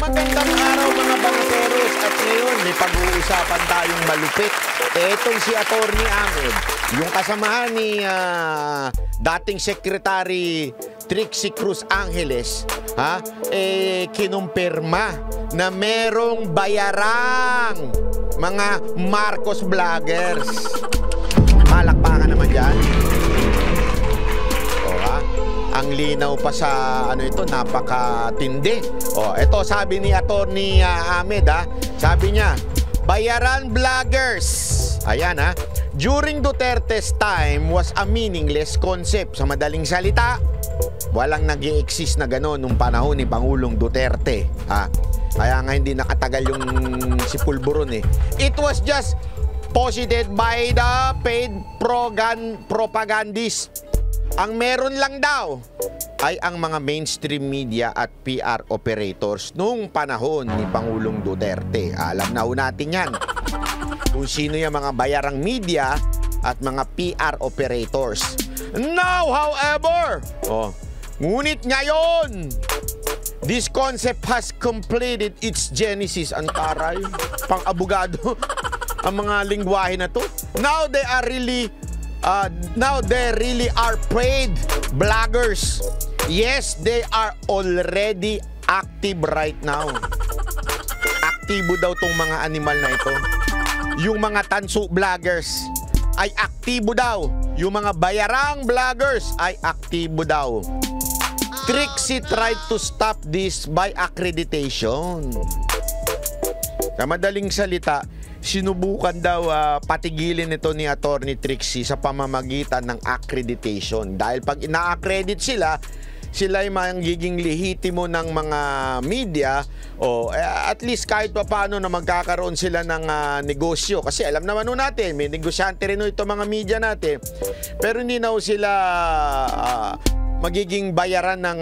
Magandang araw mga bangseros, at ngayon may pag-uusapan tayong malupit. Etong si Atty. Ahmed, yung kasamahan ni dating Secretary Trixie Cruz Angeles, kinumpirma na merong bayarang mga Marcos vloggers. Palakpakan naman dyan. Ang linaw pa sa ano ito, napakatindi. Oh, ito sabi ni Atty. Ahmed, sabi niya, bayaran vloggers. Ayan, during Duterte's time was a meaningless concept. Sa madaling salita, walang nag-i-exist na gano'n nung panahon ni Pangulong Duterte. Kaya nga hindi nakatagal yung si Pulburon eh. It was just posited by the paid propagandists. Ang meron lang daw ay ang mga mainstream media at PR operators nung panahon ni Pangulong Duterte. Alam na ho natin yan kung sino yung mga bayarang media at mga PR operators. Now, however, ngunit ngayon, this concept has completed its genesis. Ang taray, pang-abogado ang mga lingwahe na to. Now, they are really now they really are paid bloggers. Yes, they are already active right now. Aktibo daw tong mga animal na ito. Yung mga tanso bloggers ay aktibo daw. Yung mga bayarang bloggers ay aktibo daw. Trixie tried to stop this by accreditation. Sa madaling salita, sinubukan daw patigilin ito ni Atty. Trixie sa pamamagitan ng accreditation. Dahil pag ina-accredit sila, sila'y magiging lehitimo ng mga media o at least kahit pa paano na magkakaroon sila ng negosyo. Kasi alam naman natin, may negosyante rin ito mga media natin. Pero hindi na sila magiging bayaran ng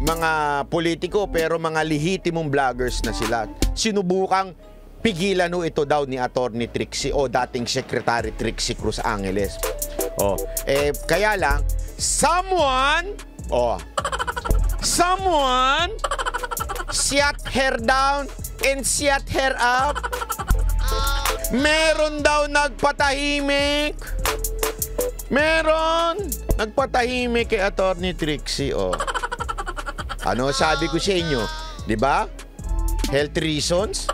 mga politiko pero mga lehitimong vloggers na sila. Sinubukang pigilan ito daw ni Atty. Trixie o dating Secretary Trixie Cruz Angeles. Kaya lang, someone shut her down and shut her up. Meron daw nagpatahimik. Meron nagpatahimik kay Atty. Trixie. Ano sabi ko sa inyo? Diba? Health reasons?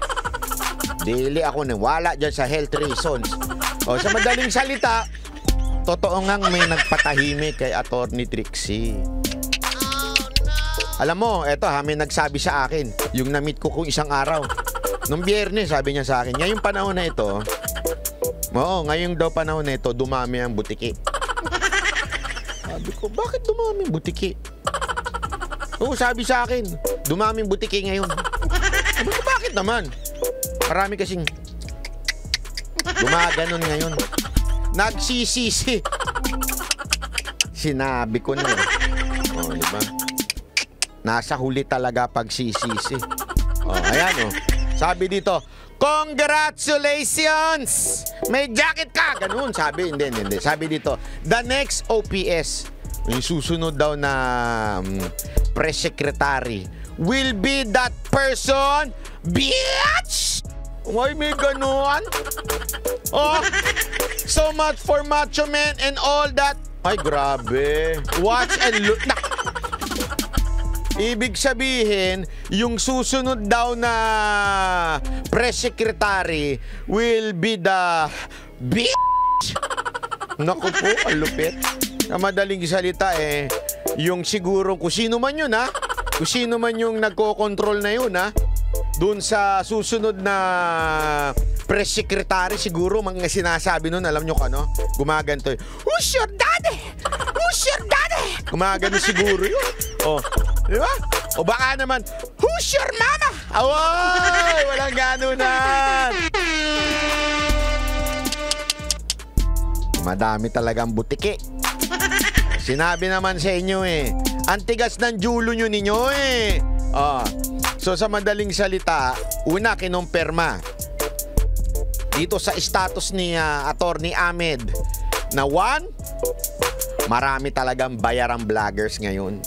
Dili ako nawala dyan sa health reasons. Sa madaling salita, totoo ngang may nagpatahimik kay Atty. Trixie. Alam mo, eto may nagsabi sa akin, yung na-meet ko kung isang araw. Nung Biyernes, sabi niya sa akin, ngayong panahon na ito, ngayong daw panahon na ito, dumami ang butiki. Sabi ko, bakit dumami ang butiki? Sabi sa akin, dumami ang butiki ngayon. Sabi ko, bakit naman? Marami kasing gumaganon ngayon. Nagsisisi. Sinabi ko na. Diba? Nasa huli talaga pagsisisi. Ayan. Sabi dito, congratulations! May jacket ka! Ganun, sabi. Hindi. Sabi dito, the next OPS, yung susunod daw na press secretary, will be that person, bitch! Why may ganuan? So much for macho men and all that. Ay, grabe. Watch and look. Ibig sabihin, yung susunod daw na press secretary will be the bitch. Naku po, alupit. Na madaling salita yung siguro kung sino man yun, kung sino man yung nagko-control na yun, doon sa susunod na press secretary, siguro mga sinasabi nun, alam nyo ka, no? Gumaganto yun. Who's your daddy? Who's your daddy? Gumagano siguro yun. Di ba? O baka naman, who's your mama? Awoy! Walang ganunan. Madami talagang butiki. Sinabi naman sa inyo ang tigas ng julo nyo ninyo So sa madaling salita, una kinumpirma dito sa status ni Atty. Ahmed na one, marami talagang bayarang vloggers ngayon.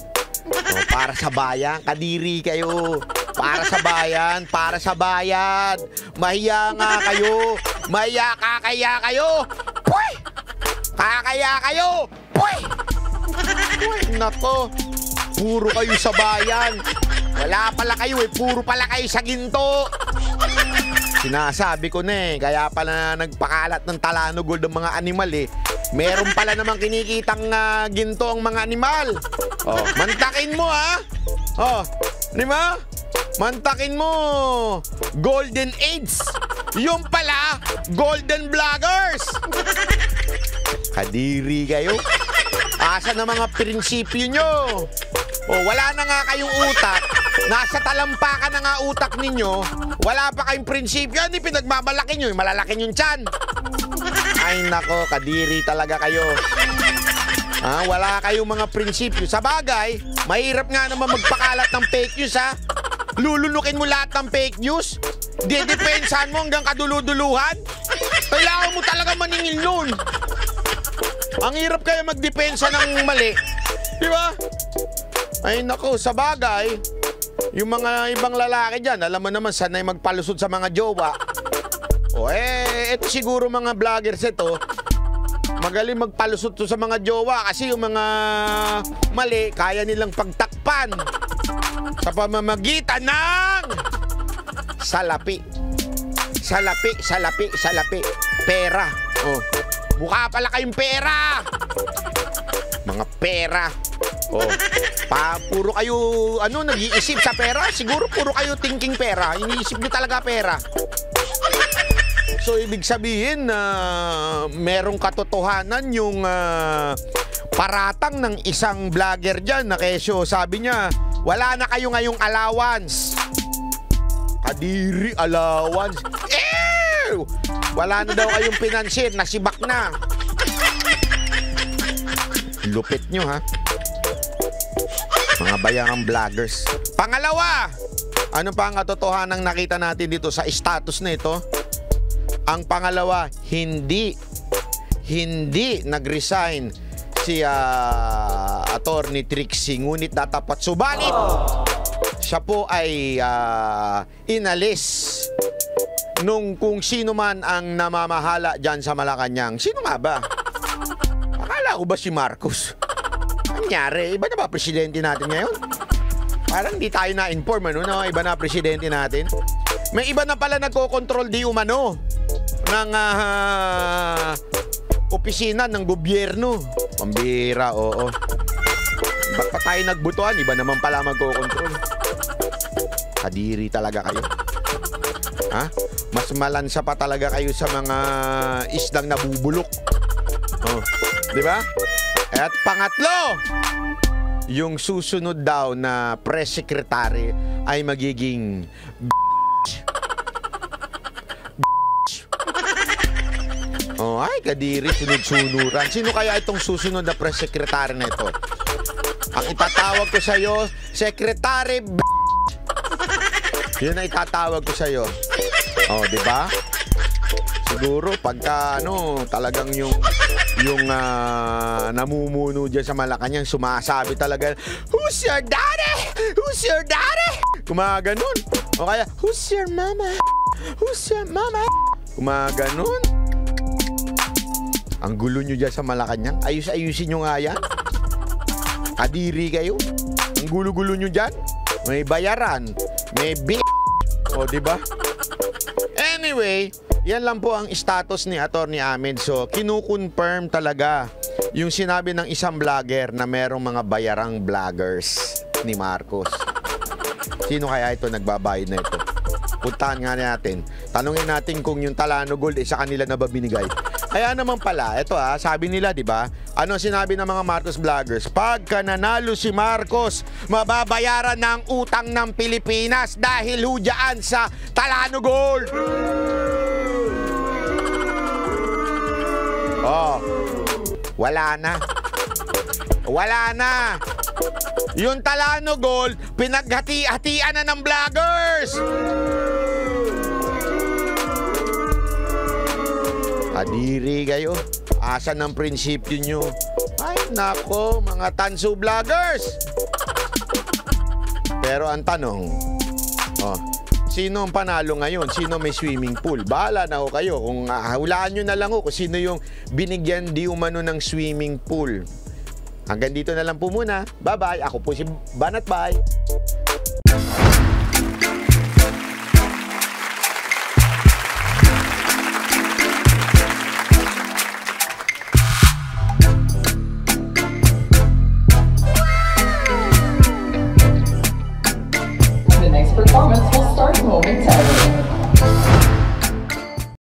Para sa bayan, kadiri kayo. Para sa bayan, para sa bayan. Mahiya nga kayo. Mahiya, kakaya kayo. Puy! Kakaya kayo. Puy! Nako, puro kayo sa bayan. Wala pala kayo eh, puro pala kayo sa ginto. Sinasabi ko na eh, kaya pala nagpakalat ng Talano Gold ng mga animal eh. Meron pala namang kinikitang ginto ang mga animal. Oh, mantakin mo ha. Oh, di ba? Mantakin mo. Golden AIDS. Yung pala, golden vloggers. Kadiri kayo. Asa na mga prinsipyo nyo? Oh, wala na nga kayong utak. Nasa talampakan na nga utak ninyo. Wala pa kayong prinsipyo. Hindi pinagmamalaki nyo. Malalaki yung tiyan. Ay nako, kadiri talaga kayo. Ah, wala kayong mga prinsipyo. Sa bagay, mahirap nga naman magpakalat ng fake news ha. Lulunukin mo lahat ng fake news. Didepensahan mo hanggang kaduluduluhan. Kailangan mo talaga maningil nun. Ang hirap kaya magdepensa ng mali. Di ba? Ay nako, sa bagay, yung mga ibang lalaki dyan, alam mo naman, sanay magpalusot sa mga jowa. O eh, eto siguro mga vloggers ito, magaling magpalusot to sa mga jowa kasi yung mga mali, kaya nilang pagtakpan sa pamamagitan ng salapi. Salapi, salapi, salapi. Pera. O. Mukha pala kayong pera. Mga pera. Oh, puro kayo ano nag-iisip sa pera? Siguro puro kayo thinking pera. Iniisip niyo talaga pera. So ibig sabihin na merong katotohanan yung paratang ng isang vlogger diyan na kesyo sabi niya, wala na kayo ngayong allowance. Kadiri allowance. Ew! Wala na daw kayong pinansin, nasibak na. Lupit nyo ha. Mga bayarang vloggers. Pangalawa, ano pa ang katotohanan ng nakita natin dito sa status na ito? Ang pangalawa, hindi nag-resign si Atty. Trixie, ngunit natapat. Subalit, siya po ay inalis nung kung sino man ang namamahala dyan sa Malacanang. Sino nga ba? Akala ko ba si Marcos? Nangyari, iba na ba presidente natin ngayon? Parang di tayo na-inform, ano? No? Iba na presidente natin. May iba na pala nagkocontrol di umano ng opisina ng gobyerno. Pambira, oo. Ba't pa tayo nagbutuan? Iba naman pala magkocontrol. Kadiri talaga kayo. Ha? Mas malansa pa talaga kayo sa mga isdang nabubulok. Oh. Di ba? At pangatlo, yung susunod daw na press secretary ay magiging oh, ay, kadiri, sunod-sunuran. Sino kaya itong susunod na press secretary na ito? Ang itatawag ko sa'yo, Secretary B****. Yun ang itatawag ko sa'yo. Oh, di ba? Siguro, pagka, ano, talagang yung namumuno dyan sa Malacanang, sumasabi talaga, who's your daddy? Who's your daddy? Kumaganon. O kaya, who's your mama? Who's your mama? Kumaganon. Ang gulo nyo dyan sa Malacanang. Ayusin nyo nga yan. Kadiri kayo. Ang gulo-gulo nyo dyan. May bayaran. May b****. O, diba? Anyway, yan lang po ang status ni Atty. Ahmed. So, kinukonfirm talaga yung sinabi ng isang vlogger na merong mga bayarang vloggers ni Marcos. Sino kaya ito nagbabayad na ito? Puntahan nga natin. Tanungin natin kung yung Talano Gold sa kanila na ba binigay. Kaya naman pala, ito ha, sabi nila, di ba? Ano sinabi ng mga Marcos vloggers? Pagka nanalo si Marcos, mababayaran ng utang ng Pilipinas dahil hudyaan sa Talano Gold. Oh, wala na. Wala na. Yung Talano Gold, pinaghati-hatian na ng vloggers. Kadiri kayo. Asa ng prinsipyo nyo? Ay, nako, mga tanso vloggers. Pero ang tanong, Oh. Sino ang panalo ngayon? Sino may swimming pool? Bahala na ho kayo. Kung hulaan nyo na lang ho kung sino yung binigyan di umano ng swimming pool. Hanggang dito na lang po muna. Bye-bye. Ako po si Banat Bay.